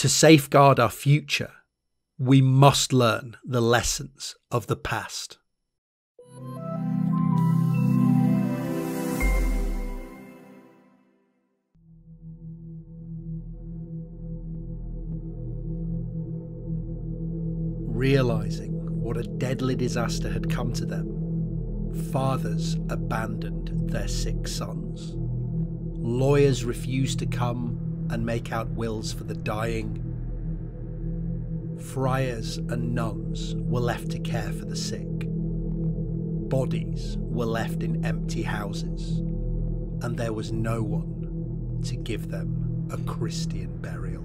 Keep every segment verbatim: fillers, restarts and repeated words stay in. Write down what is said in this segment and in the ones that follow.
to safeguard our future, we must learn the lessons of the past. Realizing what a deadly disaster had come to them, fathers abandoned their sick sons. Lawyers refused to come and make out wills for the dying. Friars and nuns were left to care for the sick. Bodies were left in empty houses, and there was no one to give them a Christian burial.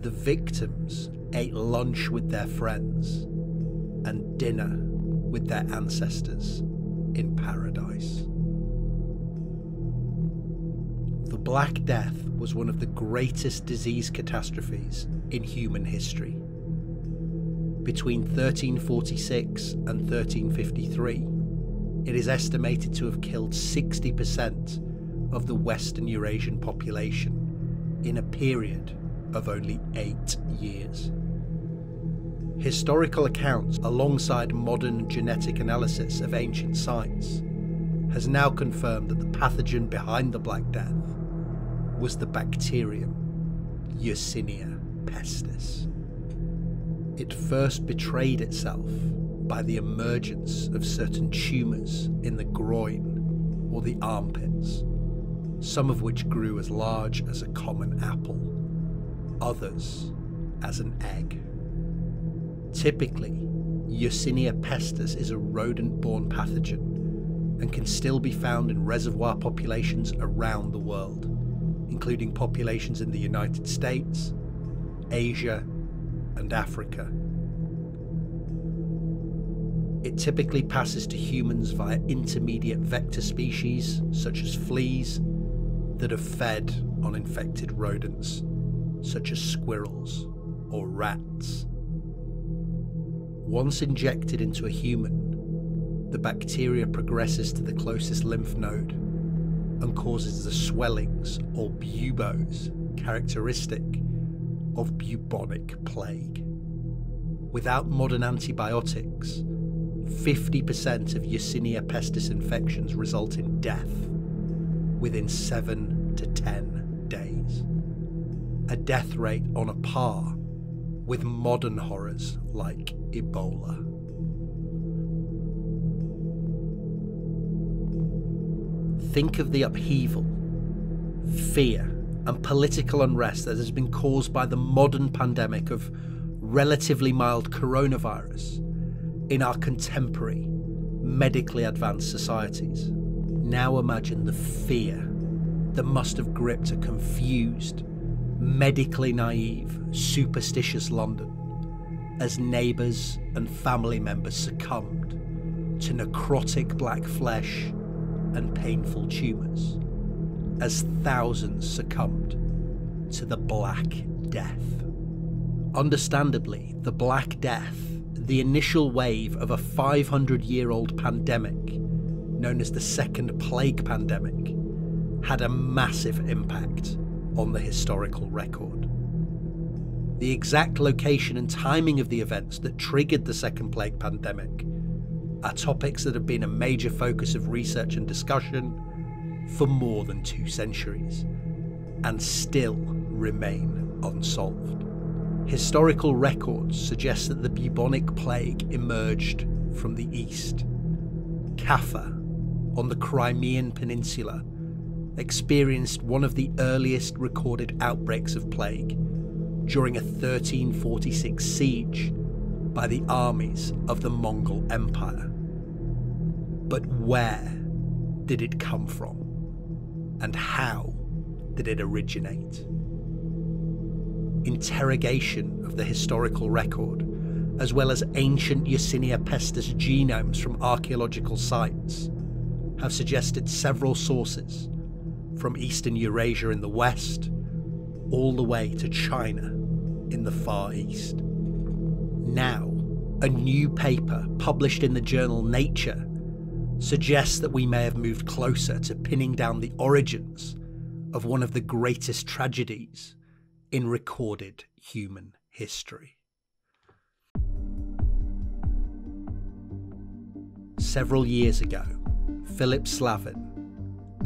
The victims ate lunch with their friends and dinner with their ancestors in paradise. The Black Death was one of the greatest disease catastrophes in human history. Between thirteen forty-six and thirteen fifty-three, it is estimated to have killed sixty percent of the Western Eurasian population in a period of only eight years. Historical accounts, alongside modern genetic analysis of ancient sites, has now confirmed that the pathogen behind the Black Death was the bacterium Yersinia pestis. It first betrayed itself by the emergence of certain tumours in the groin or the armpits, some of which grew as large as a common apple, others as an egg. Typically, Yersinia pestis is a rodent-borne pathogen and can still be found in reservoir populations around the world, including populations in the United States, Asia, and Africa. It typically passes to humans via intermediate vector species, such as fleas, that have fed on infected rodents, such as squirrels or rats. Once injected into a human, the bacteria progresses to the closest lymph node and causes the swellings or buboes characteristic of bubonic plague. Without modern antibiotics, fifty percent of Yersinia pestis infections result in death within seven to ten days, a death rate on a par with modern horrors like Ebola. Think of the upheaval, fear, and political unrest that has been caused by the modern pandemic of relatively mild coronavirus in our contemporary, medically advanced societies. Now imagine the fear that must have gripped a confused, medically naive, superstitious London as neighbours and family members succumbed to necrotic black flesh and painful tumours, as thousands succumbed to the Black Death. Understandably, the Black Death, the initial wave of a five hundred year old pandemic known as the Second Plague Pandemic, had a massive impact on the historical record. The exact location and timing of the events that triggered the Second Plague Pandemic are topics that have been a major focus of research and discussion for more than two centuries, and still remain unsolved. Historical records suggest that the bubonic plague emerged from the east. Kaffa, on the Crimean Peninsula, experienced one of the earliest recorded outbreaks of plague during a thirteen forty-six siege by the armies of the Mongol Empire. But where did it come from? And how did it originate? Interrogation of the historical record, as well as ancient Yersinia pestis genomes from archaeological sites, have suggested several sources, from Eastern Eurasia in the west, all the way to China in the Far East. Now, a new paper published in the journal Nature suggests that we may have moved closer to pinning down the origins of one of the greatest tragedies in recorded human history. Several years ago, Philip Slavin,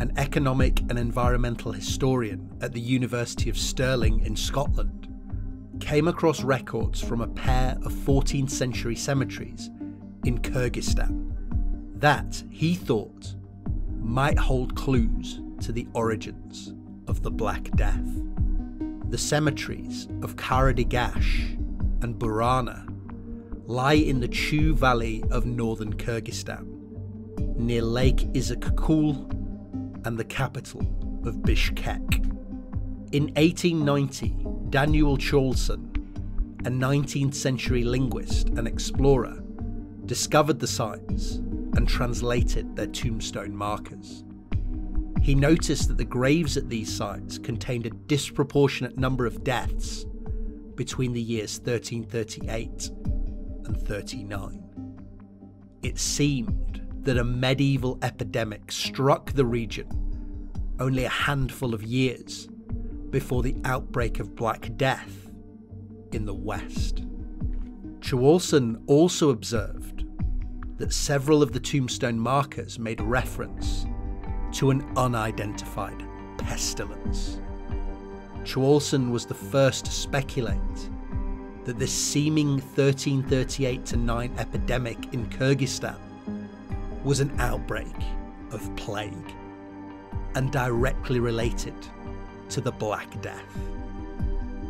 an economic and environmental historian at the University of Stirling in Scotland, came across records from a pair of fourteenth century cemeteries in Kyrgyzstan that he thought might hold clues to the origins of the Black Death. The cemeteries of Kara-Djigach and Burana lie in the Chu Valley of northern Kyrgyzstan, near Lake Issyk Kul and the capital of Bishkek. In eighteen ninety, Daniel Chwolson, a nineteenth century linguist and explorer, discovered the sites and translated their tombstone markers. He noticed that the graves at these sites contained a disproportionate number of deaths between the years thirteen thirty-eight and thirty-nine. It seemed that a medieval epidemic struck the region only a handful of years before the outbreak of Black Death in the West. Chwolson also observed that several of the tombstone markers made reference to an unidentified pestilence. Chwolson was the first to speculate that this seeming thirteen thirty-eight to nine epidemic in Kyrgyzstan was an outbreak of plague and directly related to the Black Death,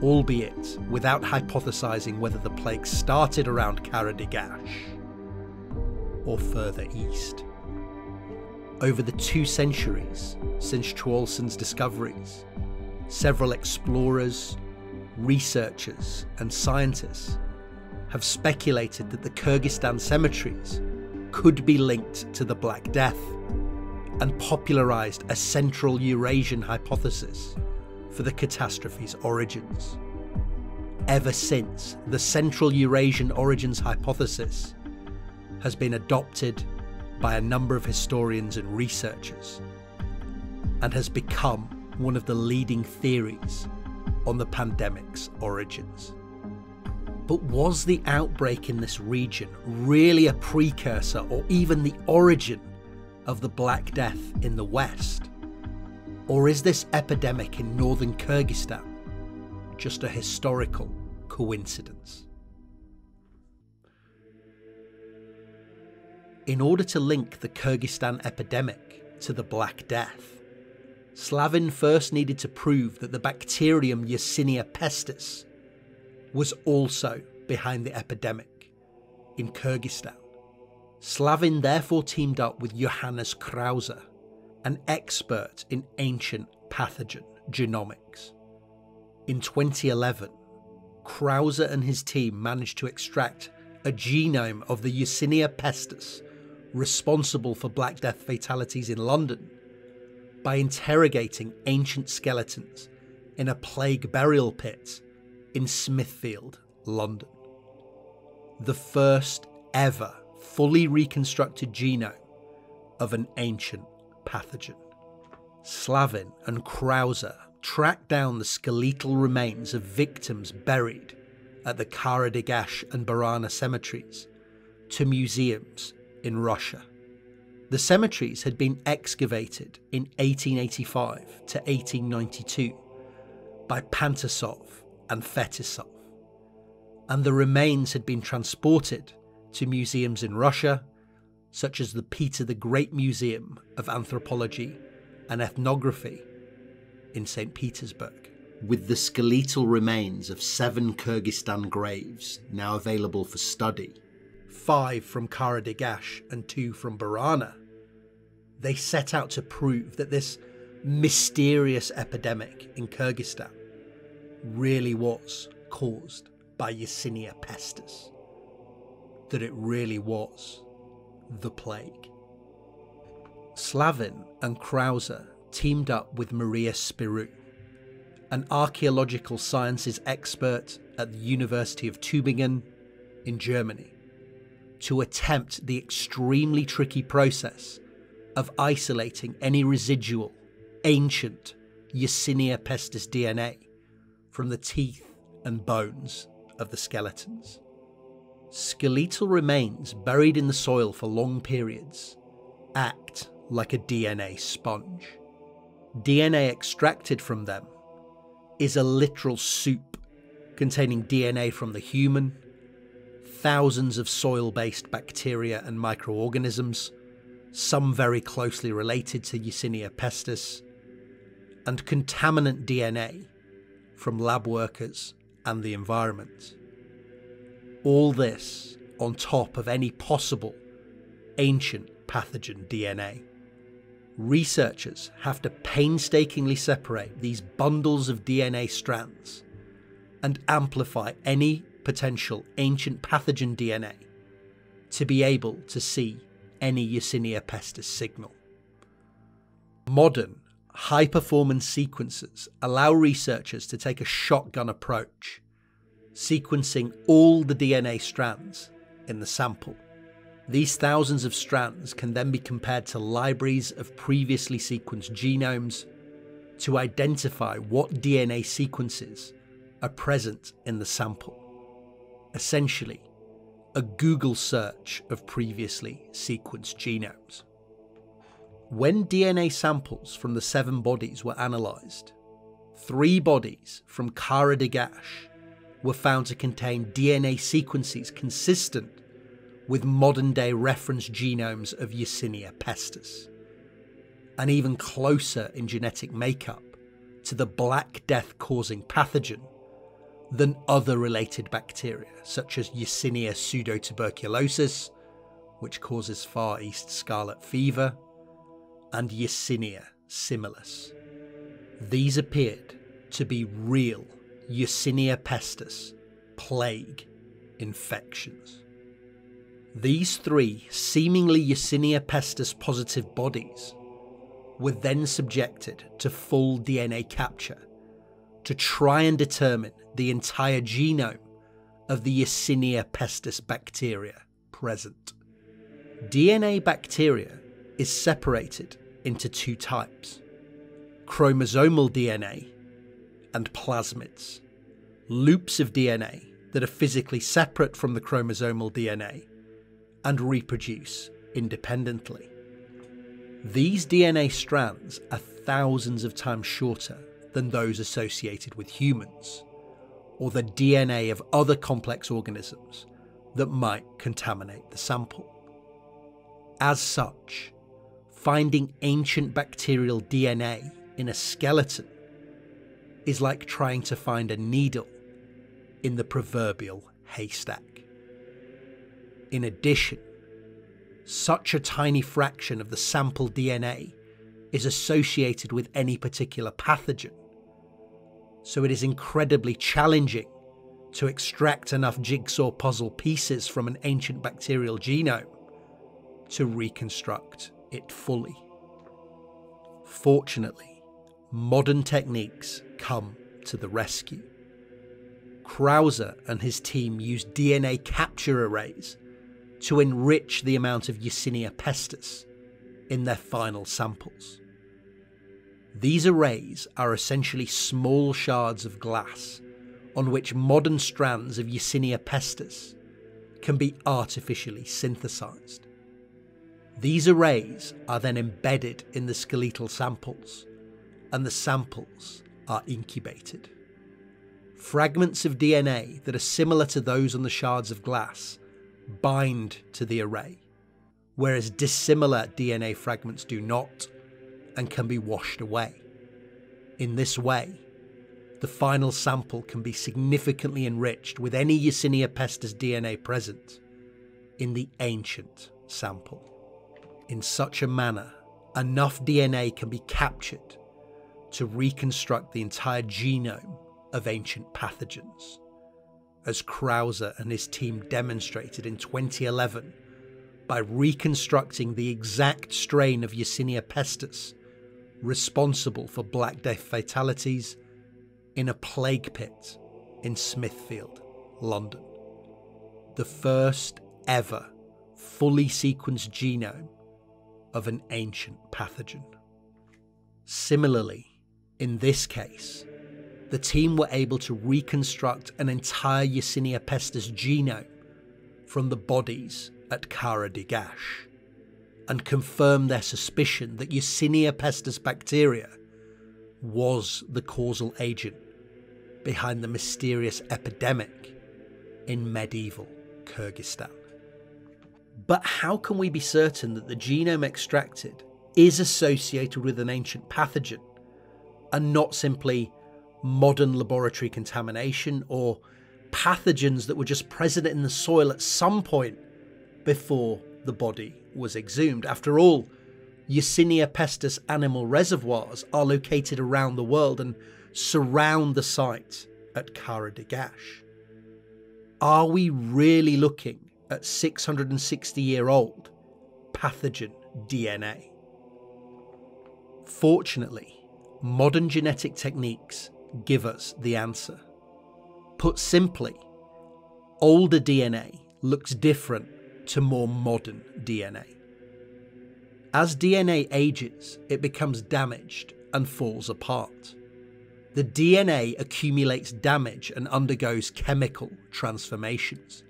albeit without hypothesizing whether the plague started around Kara-Djigach or further east. Over the two centuries since Chwolson's discoveries, several explorers, researchers and scientists have speculated that the Kyrgyzstan cemeteries could be linked to the Black Death and popularised a central Eurasian hypothesis for the catastrophe's origins. Ever since, the central Eurasian origins hypothesis has been adopted by a number of historians and researchers and has become one of the leading theories on the pandemic's origins. But was the outbreak in this region really a precursor or even the origin of the Black Death in the West? Or is this epidemic in northern Kyrgyzstan just a historical coincidence? In order to link the Kyrgyzstan epidemic to the Black Death, Slavin first needed to prove that the bacterium Yersinia pestis was also behind the epidemic in Kyrgyzstan. Slavin therefore teamed up with Johannes Krause, an expert in ancient pathogen genomics. In twenty eleven, Krause and his team managed to extract a genome of the Yersinia pestis responsible for Black Death fatalities in London by interrogating ancient skeletons in a plague burial pit in Smithfield, London. The first ever fully reconstructed genome of an ancient pathogen. Slavin and Krause tracked down the skeletal remains of victims buried at the Kara-Djigach and Burana cemeteries to museums in Russia. The cemeteries had been excavated in eighteen eighty-five to eighteen ninety-two by Pantusov and Fetisov, and the remains had been transported to museums in Russia, such as the Peter the Great Museum of Anthropology and Ethnography in Saint Petersburg. With the skeletal remains of seven Kyrgyzstan graves now available for study, five from Kara-Djigach and two from Burana, they set out to prove that this mysterious epidemic in Kyrgyzstan really was caused by Yersinia pestis, that it really was the plague. Slavin and Krause teamed up with Maria Spyrou, an archaeological sciences expert at the University of Tubingen in Germany, to attempt the extremely tricky process of isolating any residual, ancient Yersinia pestis D N A from the teeth and bones of the skeletons. Skeletal remains buried in the soil for long periods act like a D N A sponge. D N A extracted from them is a literal soup containing D N A from the human, thousands of soil-based bacteria and microorganisms, some very closely related to Yersinia pestis, and contaminant D N A from lab workers and the environment. All this on top of any possible ancient pathogen D N A. Researchers have to painstakingly separate these bundles of D N A strands and amplify any potential ancient pathogen D N A to be able to see any Yersinia pestis signal. Modern, high-performance sequencers allow researchers to take a shotgun approach, sequencing all the D N A strands in the sample. These thousands of strands can then be compared to libraries of previously sequenced genomes to identify what D N A sequences are present in the sample. Essentially, a Google search of previously sequenced genomes. When D N A samples from the seven bodies were analysed, three bodies from Kara-Djigach were found to contain D N A sequences consistent with modern-day reference genomes of Yersinia pestis, and even closer in genetic makeup to the Black Death-causing pathogen than other related bacteria, such as Yersinia pseudotuberculosis, which causes Far East scarlet fever, and Yersinia similis. These appeared to be real Yersinia pestis plague infections. These three seemingly Yersinia pestis positive bodies were then subjected to full D N A capture to try and determine the entire genome of the Yersinia pestis bacteria present. D N A bacteria is separated into two types: chromosomal D N A and plasmids, loops of D N A that are physically separate from the chromosomal D N A and reproduce independently. These D N A strands are thousands of times shorter than those associated with humans, or the D N A of other complex organisms that might contaminate the sample. As such, finding ancient bacterial D N A in a skeleton is like trying to find a needle in the proverbial haystack. In addition, such a tiny fraction of the sample D N A is associated with any particular pathogen, so it is incredibly challenging to extract enough jigsaw puzzle pieces from an ancient bacterial genome to reconstruct it fully. Fortunately, modern techniques come to the rescue. Krause and his team used D N A capture arrays to enrich the amount of Yersinia pestis in their final samples. These arrays are essentially small shards of glass on which modern strands of Yersinia pestis can be artificially synthesized. These arrays are then embedded in the skeletal samples, and the samples are incubated. Fragments of D N A that are similar to those on the shards of glass bind to the array, whereas dissimilar D N A fragments do not and can be washed away. In this way, the final sample can be significantly enriched with any Yersinia pestis D N A present in the ancient sample. In such a manner, enough D N A can be captured to reconstruct the entire genome of ancient pathogens, as Krause and his team demonstrated in twenty eleven by reconstructing the exact strain of Yersinia pestis responsible for Black Death fatalities in a plague pit in Smithfield, London. The first ever fully sequenced genome of an ancient pathogen. Similarly, in this case, the team were able to reconstruct an entire Yersinia pestis genome from the bodies at Kara-Djigach and confirm their suspicion that Yersinia pestis bacteria was the causal agent behind the mysterious epidemic in medieval Kyrgyzstan. But how can we be certain that the genome extracted is associated with an ancient pathogen and not simply modern laboratory contamination or pathogens that were just present in the soil at some point before the body was exhumed? After all, Yersinia pestis animal reservoirs are located around the world and surround the site at Kara-Djigach. Are we really looking at six hundred sixty year old pathogen D N A? Fortunately, modern genetic techniques give us the answer. Put simply, older D N A looks different to more modern D N A. As D N A ages, it becomes damaged and falls apart. The D N A accumulates damage and undergoes chemical transformations.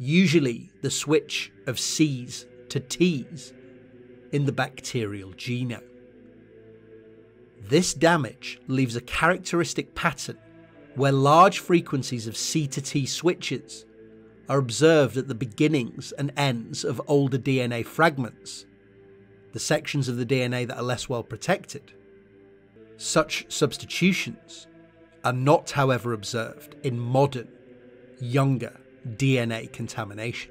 Usually the switch of C's to T's in the bacterial genome. This damage leaves a characteristic pattern where large frequencies of C to T switches are observed at the beginnings and ends of older D N A fragments, the sections of the D N A that are less well protected. Such substitutions are not, however, observed in modern, younger D N A contamination.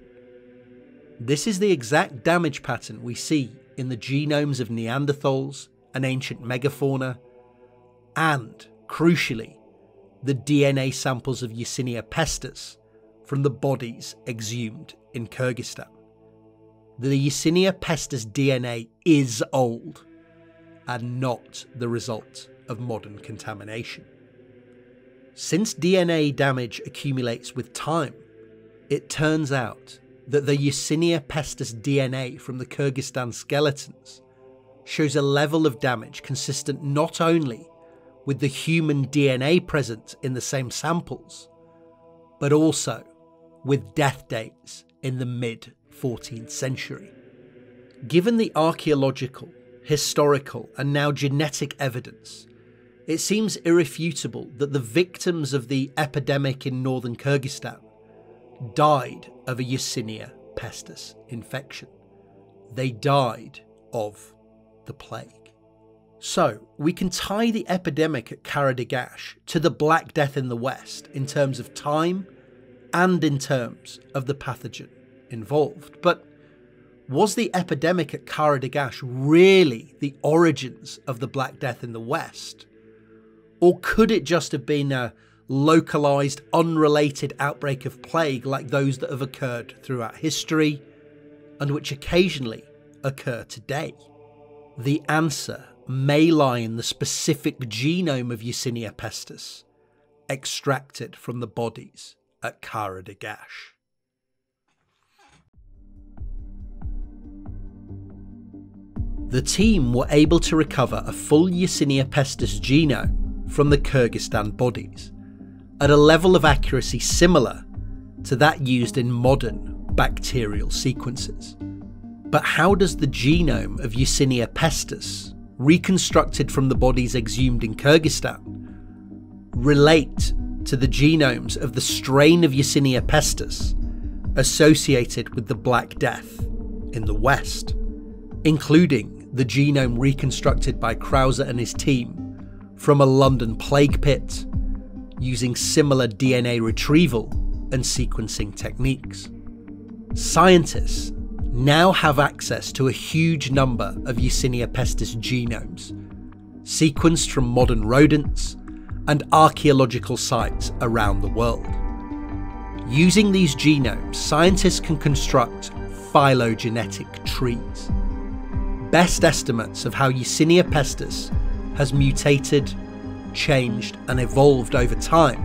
This is the exact damage pattern we see in the genomes of Neanderthals and ancient megafauna, and, crucially, the D N A samples of Yersinia pestis from the bodies exhumed in Kyrgyzstan. The Yersinia pestis D N A is old and not the result of modern contamination. Since D N A damage accumulates with time, it turns out that the Yersinia pestis D N A from the Kyrgyzstan skeletons shows a level of damage consistent not only with the human D N A present in the same samples, but also with death dates in the mid fourteenth century. Given the archaeological, historical, and now genetic evidence, it seems irrefutable that the victims of the epidemic in northern Kyrgyzstan died of a Yersinia pestis infection. They died of the plague. So, we can tie the epidemic at Kara-Djigach to the Black Death in the West in terms of time and in terms of the pathogen involved. But was the epidemic at Kara-Djigach really the origins of the Black Death in the West? Or could it just have been a localised, unrelated outbreak of plague like those that have occurred throughout history and which occasionally occur today? The answer may lie in the specific genome of Yersinia pestis, extracted from the bodies at Kara-Djigach. The team were able to recover a full Yersinia pestis genome from the Kyrgyzstan bodies, at a level of accuracy similar to that used in modern bacterial sequences. But how does the genome of Yersinia pestis, reconstructed from the bodies exhumed in Kyrgyzstan, relate to the genomes of the strain of Yersinia pestis associated with the Black Death in the West, including the genome reconstructed by Krause and his team from a London plague pit using similar D N A retrieval and sequencing techniques? Scientists now have access to a huge number of Yersinia pestis genomes, sequenced from modern rodents and archaeological sites around the world. Using these genomes, scientists can construct phylogenetic trees, best estimates of how Yersinia pestis has mutated, changed, and evolved over time,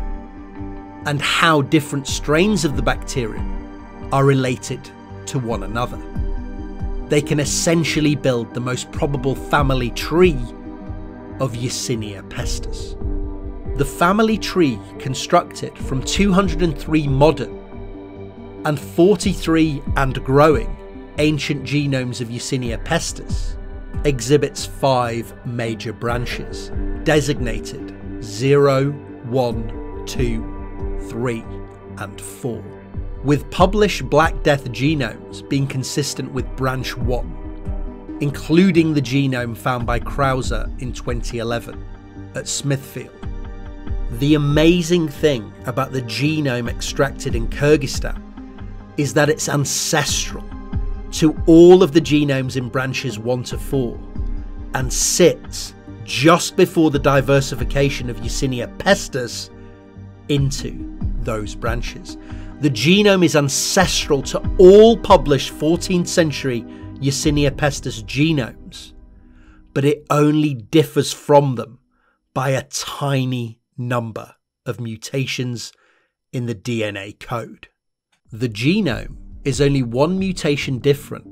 and how different strains of the bacterium are related to one another. They can essentially build the most probable family tree of Yersinia pestis. The family tree constructed from two hundred three modern and forty-three and growing ancient genomes of Yersinia pestis exhibits five major branches, designated zero, one, two, three and four, with published Black Death genomes being consistent with branch one, including the genome found by Krause in twenty eleven at Smithfield. The amazing thing about the genome extracted in Kyrgyzstan is that it's ancestral to all of the genomes in branches one to four and sits just before the diversification of Yersinia pestis into those branches. The genome is ancestral to all published fourteenth century Yersinia pestis genomes, but it only differs from them by a tiny number of mutations in the D N A code. The genome is only one mutation different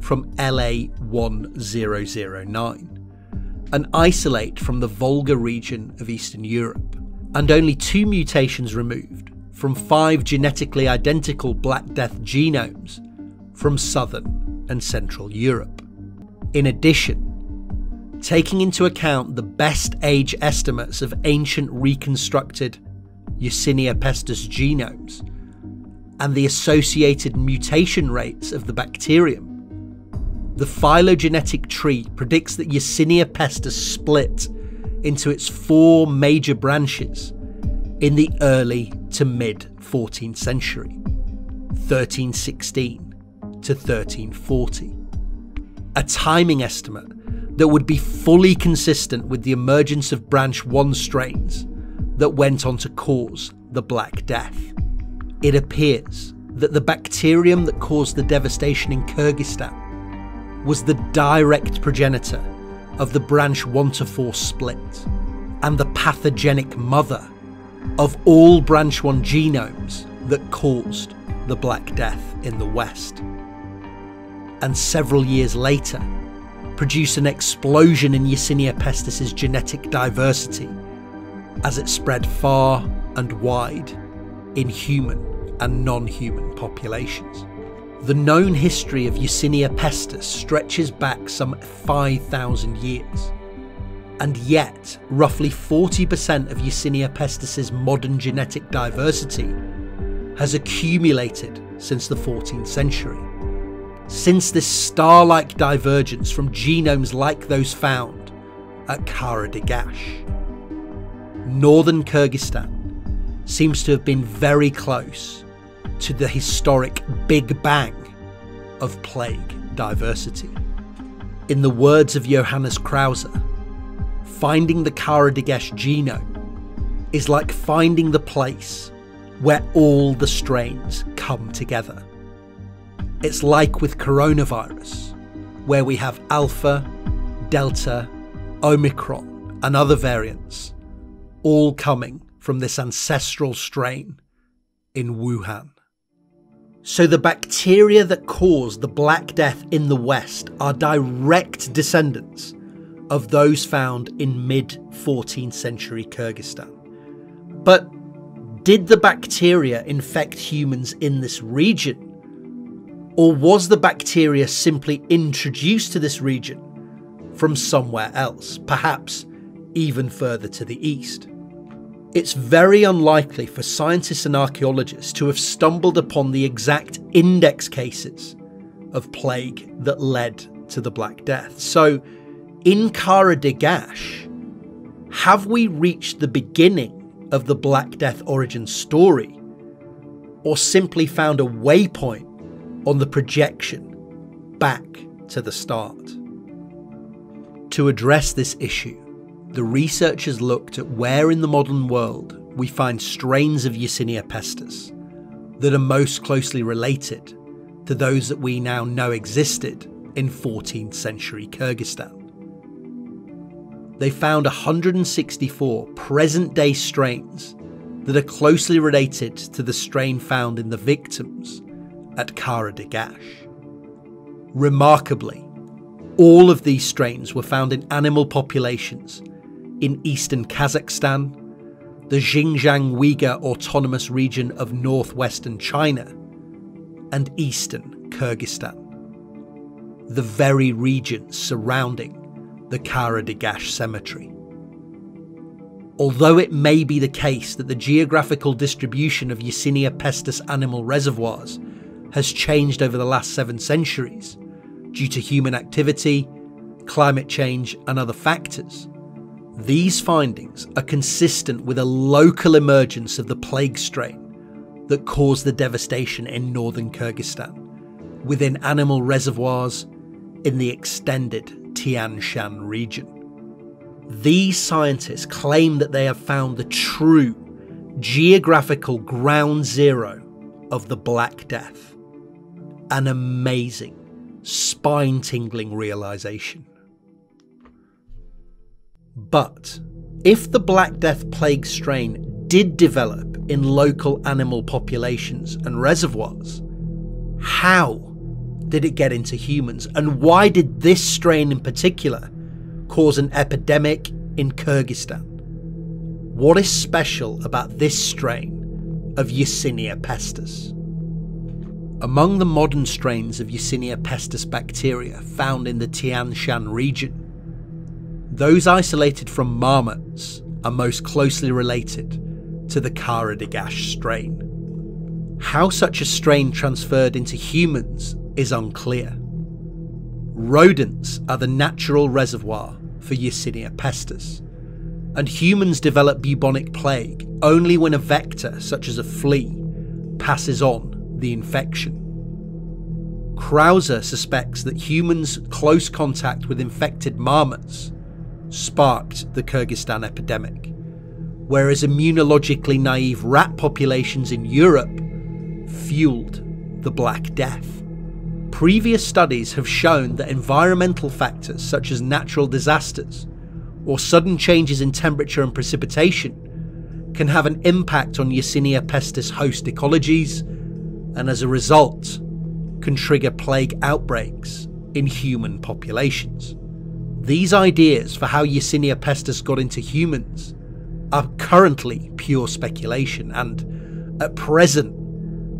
from L A one thousand nine, an isolate from the Volga region of Eastern Europe, and only two mutations removed from five genetically identical Black Death genomes from Southern and Central Europe. In addition, taking into account the best age estimates of ancient reconstructed Yersinia pestis genomes and the associated mutation rates of the bacterium, the phylogenetic tree predicts that Yersinia pestis split into its four major branches in the early to mid fourteenth century, thirteen sixteen to thirteen forty, a timing estimate that would be fully consistent with the emergence of branch one strains that went on to cause the Black Death. It appears that the bacterium that caused the devastation in Kyrgyzstan was the direct progenitor of the branch one to four split and the pathogenic mother of all branch one genomes that caused the Black Death in the West. And several years later, produce an explosion in Yersinia pestis's genetic diversity as it spread far and wide in human and non-human populations. The known history of Yersinia pestis stretches back some five thousand years, and yet roughly forty percent of Yersinia pestis's modern genetic diversity has accumulated since the fourteenth century. Since this star-like divergence from genomes like those found at Kara-Djigach, northern Kyrgyzstan seems to have been very close to the historic Big Bang of plague diversity. In the words of Johannes Krause, finding the Kara-Djigach genome is like finding the place where all the strains come together. It's like with coronavirus, where we have Alpha, Delta, Omicron and other variants, all coming from this ancestral strain in Wuhan. So the bacteria that caused the Black Death in the West are direct descendants of those found in mid fourteenth century Kyrgyzstan. But did the bacteria infect humans in this region? Or was the bacteria simply introduced to this region from somewhere else, perhaps even further to the east? It's very unlikely for scientists and archaeologists to have stumbled upon the exact index cases of plague that led to the Black Death. So, in Kara-Djigach, have we reached the beginning of the Black Death origin story, or simply found a waypoint on the projection back to the start? To address this issue, the researchers looked at where in the modern world we find strains of Yersinia pestis that are most closely related to those that we now know existed in fourteenth century Kyrgyzstan. They found one hundred sixty-four present-day strains that are closely related to the strain found in the victims at Kara-Djigach. Remarkably, all of these strains were found in animal populations in eastern Kazakhstan the Xinjiang Uyghur Autonomous Region of northwestern China, and eastern Kyrgyzstan, the very regions surrounding the Kara-Djigach cemetery. Although it may be the case that the geographical distribution of Yersinia pestis animal reservoirs has changed over the last seven centuries due to human activity, climate change and other factors, these findings are consistent with a local emergence of the plague strain that caused the devastation in northern Kyrgyzstan, within animal reservoirs in the extended Tian Shan region. These scientists claim that they have found the true geographical ground zero of the Black Death. An amazing, spine-tingling realization. But if the Black Death plague strain did develop in local animal populations and reservoirs, how did it get into humans, and why did this strain in particular cause an epidemic in Kyrgyzstan? What is special about this strain of Yersinia pestis? Among the modern strains of Yersinia pestis bacteria found in the Tian Shan region, those isolated from marmots are most closely related to the Kara-Djigach strain. How such a strain transferred into humans is unclear. Rodents are the natural reservoir for Yersinia pestis, and humans develop bubonic plague only when a vector, such as a flea, passes on the infection. Krause suspects that humans' close contact with infected marmots sparked the Kyrgyzstan epidemic, whereas immunologically naive rat populations in Europe fueled the Black Death. Previous studies have shown that environmental factors such as natural disasters or sudden changes in temperature and precipitation can have an impact on Yersinia pestis host ecologies, and as a result can trigger plague outbreaks in human populations. These ideas for how Yersinia pestis got into humans are currently pure speculation, and at present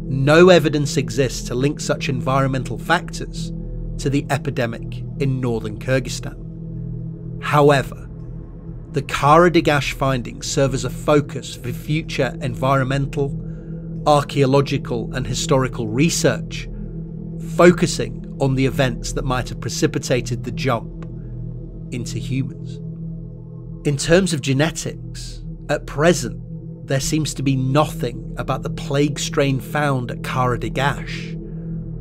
no evidence exists to link such environmental factors to the epidemic in northern Kyrgyzstan. However, the Kara-Djigach findings serve as a focus for future environmental, archaeological and historical research, focusing on the events that might have precipitated the jump into humans. In terms of genetics, at present there seems to be nothing about the plague strain found at Kara-Djigach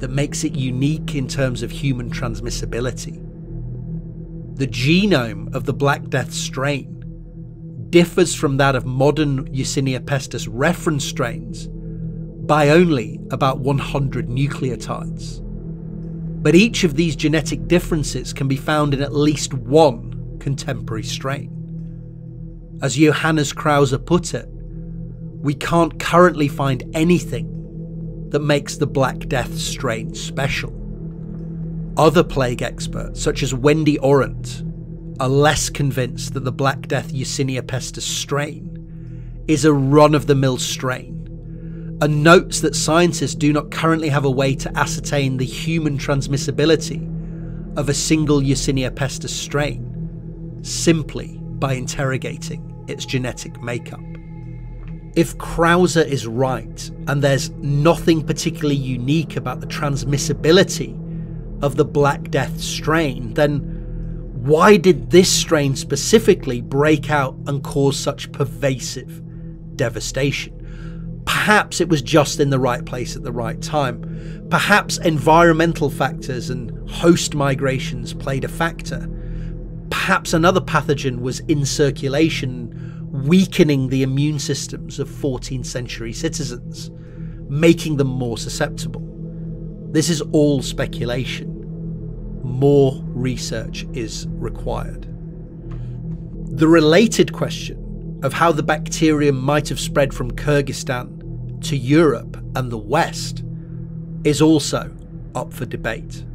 that makes it unique in terms of human transmissibility. The genome of the Black Death strain differs from that of modern Yersinia pestis reference strains by only about one hundred nucleotides. But each of these genetic differences can be found in at least one contemporary strain. As Johannes Krause put it, we can't currently find anything that makes the Black Death strain special. Other plague experts, such as Wendy Orant, are less convinced that the Black Death Yersinia pestis strain is a run-of-the-mill strain, and notes that scientists do not currently have a way to ascertain the human transmissibility of a single Yersinia pestis strain simply by interrogating its genetic makeup. If Krause is right, and there's nothing particularly unique about the transmissibility of the Black Death strain, then why did this strain specifically break out and cause such pervasive devastation? Perhaps it was just in the right place at the right time. Perhaps environmental factors and host migrations played a factor. Perhaps another pathogen was in circulation, weakening the immune systems of fourteenth century citizens, making them more susceptible. This is all speculation. More research is required. The related question of how the bacterium might have spread from Kyrgyzstan to Europe and the West is also up for debate.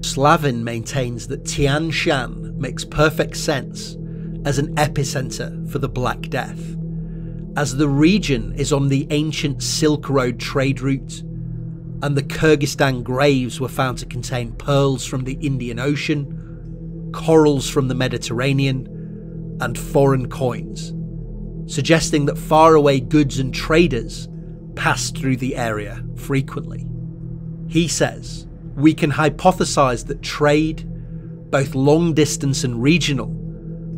Slavin maintains that Tian Shan makes perfect sense as an epicentre for the Black Death, as the region is on the ancient Silk Road trade route, and the Kyrgyzstan graves were found to contain pearls from the Indian Ocean, corals from the Mediterranean, and foreign coins, suggesting that faraway goods and traders passed through the area frequently. He says, "We can hypothesize that trade, both long distance and regional,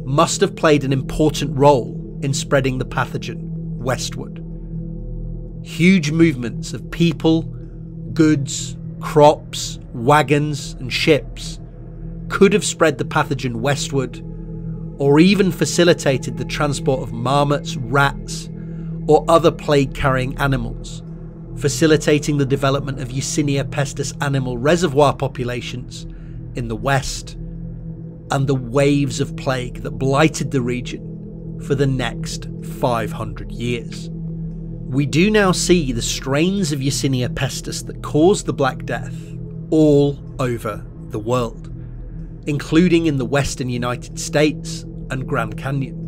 must have played an important role in spreading the pathogen westward. Huge movements of people, goods, crops, wagons, and ships could have spread the pathogen westward, or even facilitated the transport of marmots, rats, or other plague-carrying animals, facilitating the development of Yersinia pestis animal reservoir populations in the west, and the waves of plague that blighted the region for the next five hundred years. We do now see the strains of Yersinia pestis that caused the Black Death all over the world, including in the western United States and Grand Canyon.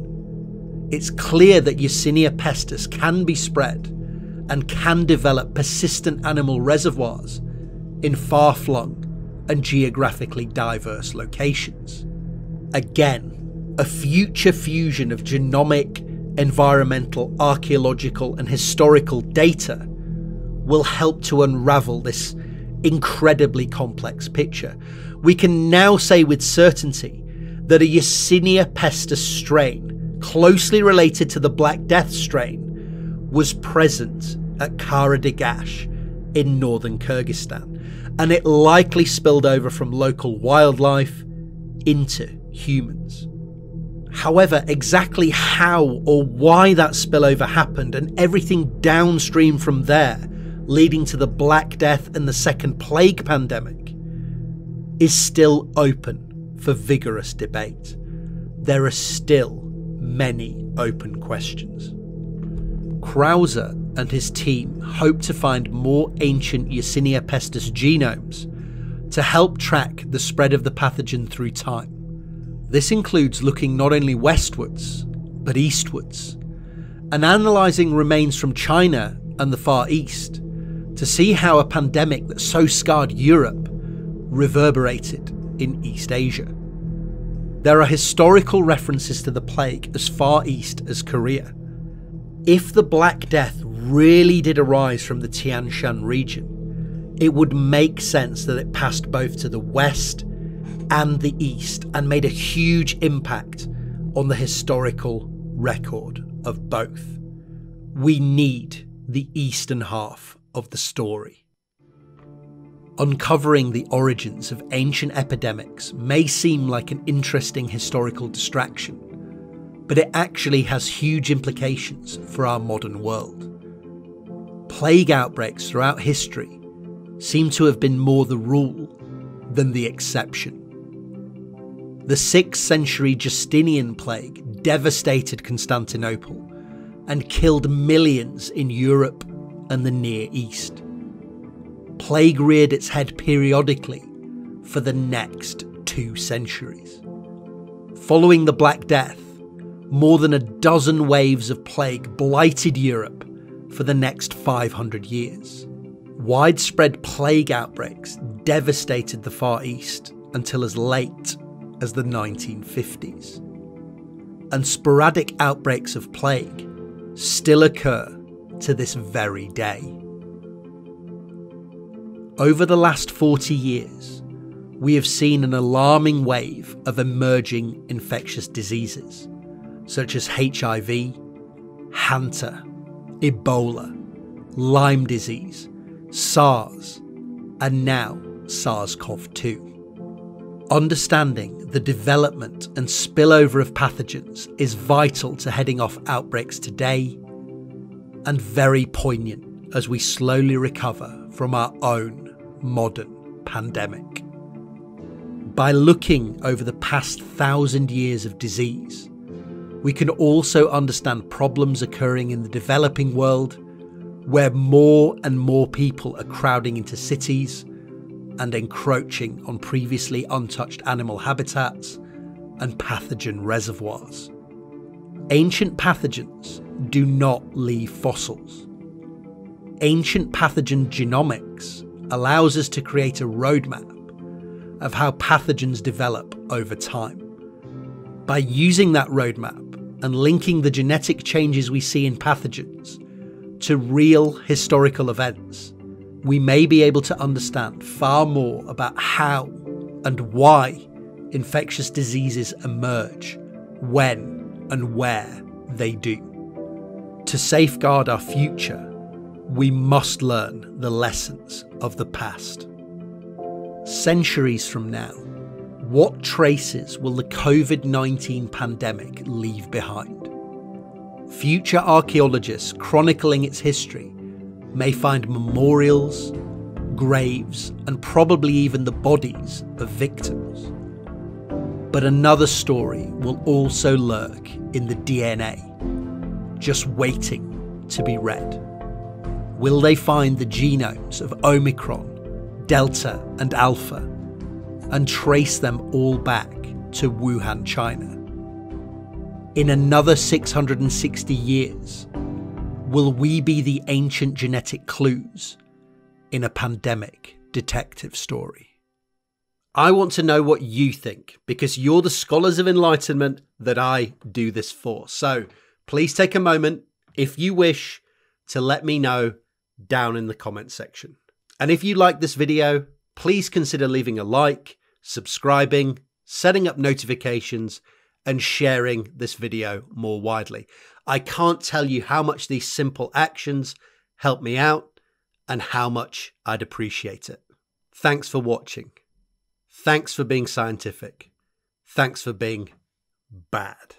It's clear that Yersinia pestis can be spread and can develop persistent animal reservoirs in far-flung and geographically diverse locations. Again, a future fusion of genomic, environmental, archaeological and historical data will help to unravel this incredibly complex picture. We can now say with certainty that a Yersinia pestis strain closely related to the Black Death strain was present at Kara-Djigach in northern Kyrgyzstan, and it likely spilled over from local wildlife into humans. However, exactly how or why that spillover happened and everything downstream from there leading to the Black Death and the Second Plague Pandemic is still open for vigorous debate. There are still many open questions. Krause and his team hope to find more ancient Yersinia pestis genomes to help track the spread of the pathogen through time. This includes looking not only westwards, but eastwards, and analysing remains from China and the Far East to see how a pandemic that so scarred Europe reverberated in East Asia. There are historical references to the plague as far east as Korea. If the Black Death really did arise from the Tian Shan region, it would make sense that it passed both to the west and the east and made a huge impact on the historical record of both. We need the eastern half of the story. Uncovering the origins of ancient epidemics may seem like an interesting historical distraction, but it actually has huge implications for our modern world. Plague outbreaks throughout history seem to have been more the rule than the exception. The sixth century Justinian plague devastated Constantinople and killed millions in Europe and the Near East. Plague reared its head periodically for the next two centuries. Following the Black Death, more than a dozen waves of plague blighted Europe for the next five hundred years. Widespread plague outbreaks devastated the Far East until as late as the nineteen fifties. And sporadic outbreaks of plague still occur to this very day. Over the last forty years, we have seen an alarming wave of emerging infectious diseases, such as H I V, HANTA, Ebola, Lyme disease, SARS, and now SARS CoV two. Understanding the development and spillover of pathogens is vital to heading off outbreaks today, and very poignant as we slowly recover from our own modern pandemic. By looking over the past thousand years of disease, we can also understand problems occurring in the developing world, where more and more people are crowding into cities and encroaching on previously untouched animal habitats and pathogen reservoirs. Ancient pathogens do not leave fossils. Ancient pathogen genomics allows us to create a roadmap of how pathogens develop over time. By using that roadmap and linking the genetic changes we see in pathogens to real historical events, we may be able to understand far more about how and why infectious diseases emerge, when and where they do. To safeguard our future, we must learn the lessons of the past. Centuries from now, what traces will the COVID nineteen pandemic leave behind? Future archaeologists chronicling its history may find memorials, graves, and probably even the bodies of victims. But another story will also lurk in the D N A, just waiting to be read. Will they find the genomes of Omicron, Delta and Alpha, and trace them all back to Wuhan, China? In another six hundred sixty years, will we be the ancient genetic clues in a pandemic detective story? I want to know what you think, because you're the scholars of enlightenment that I do this for. So please take a moment, if you wish, to let me know down in the comment section. And if you like this video, please consider leaving a like, subscribing, setting up notifications, and sharing this video more widely. I can't tell you how much these simple actions help me out and how much I'd appreciate it. Thanks for watching. Thanks for being scientific. Thanks for being bad.